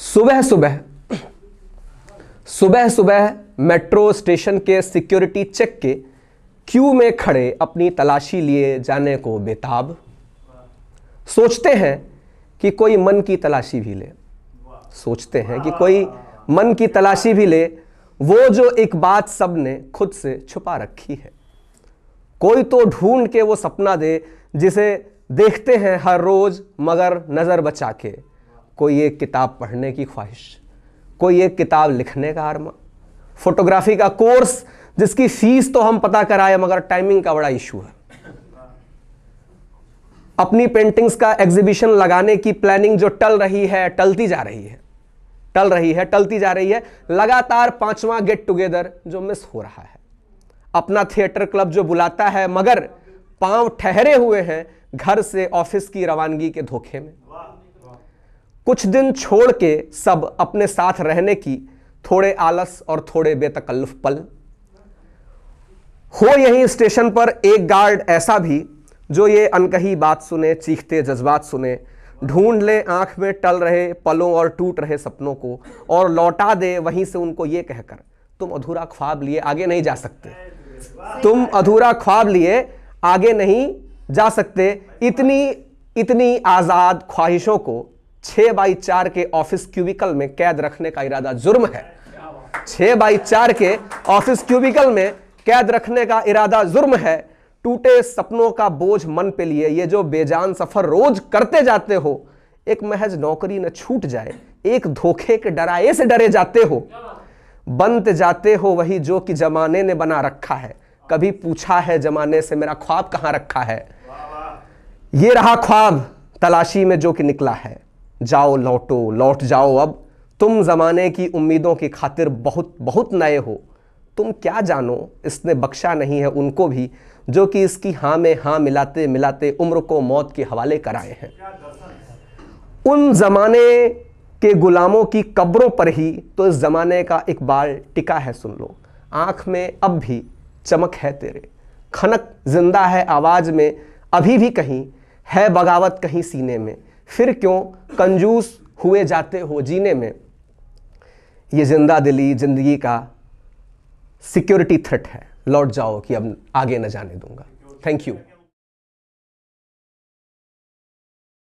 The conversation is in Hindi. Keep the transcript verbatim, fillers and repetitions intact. सुबह सुबह सुबह सुबह मेट्रो स्टेशन के सिक्योरिटी चेक के क्यू में खड़े अपनी तलाशी लिए जाने को बेताब, सोचते हैं कि कोई मन की तलाशी भी ले सोचते हैं कि कोई मन की तलाशी भी ले वो जो एक बात सबने खुद से छुपा रखी है। कोई तो ढूंढ के वो सपना दे जिसे देखते हैं हर रोज मगर नज़र बचा के। कोई एक किताब पढ़ने की ख्वाहिश, कोई एक किताब लिखने का आरमा, फोटोग्राफी का कोर्स जिसकी फीस तो हम पता कराए मगर टाइमिंग का बड़ा इशू है, अपनी पेंटिंग्स का एग्जीबिशन लगाने की प्लानिंग जो टल रही है टलती जा रही है टल रही है टलती जा रही है लगातार पांचवा गेट टुगेदर जो मिस हो रहा है, अपना थिएटर क्लब जो बुलाता है मगर पांव ठहरे हुए हैं घर से ऑफिस की रवानगी के धोखे में। कुछ दिन छोड़ के सब अपने साथ रहने की थोड़े आलस और थोड़े बेतकल्लुफ पल। हो यहीं स्टेशन पर एक गार्ड ऐसा भी जो ये अनकही बात सुने, चीखते जज्बात सुने, ढूंढ ले आंख में टल रहे पलों और टूट रहे सपनों को और लौटा दे वहीं से उनको ये कहकर, तुम अधूरा ख्वाब लिए आगे नहीं जा सकते, तुम अधूरा ख्वाब लिए आगे नहीं जा सकते। इतनी इतनी आज़ाद ख्वाहिशों को छः बाई चार के ऑफिस क्यूबिकल में कैद रखने का इरादा जुर्म है। छः बाई चार के ऑफिस क्यूबिकल में कैद रखने का इरादा जुर्म है। टूटे सपनों का बोझ मन पे लिए ये जो बेजान सफर रोज करते जाते हो, एक महज नौकरी न छूट जाए, एक धोखे के डराए से डरे जाते हो, बनते जाते हो वही जो कि जमाने ने बना रखा है। कभी पूछा है जमाने से मेरा ख्वाब कहाँ रखा है? ये रहा ख्वाब तलाशी में जो कि निकला है। जाओ लौटो लौट जाओ, अब तुम जमाने की उम्मीदों की खातिर बहुत बहुत नए हो। तुम क्या जानो इसने बख्शा नहीं है उनको भी जो कि इसकी हाँ में हाँ मिलाते मिलाते उम्र को मौत के हवाले कराए हैं। उन जमाने के गुलामों की कब्रों पर ही तो इस जमाने का इकबाल टिका है। सुन लो, आँख में अब भी चमक है तेरे, खनक जिंदा है आवाज़ में, अभी भी कहीं है बगावत कहीं सीने में, फिर क्यों कंजूस हुए जाते हो जीने में। ये जिंदा दिली जिंदगी का सिक्योरिटी थ्रेट है। लौट जाओ कि अब आगे न जाने दूंगा। Thank you.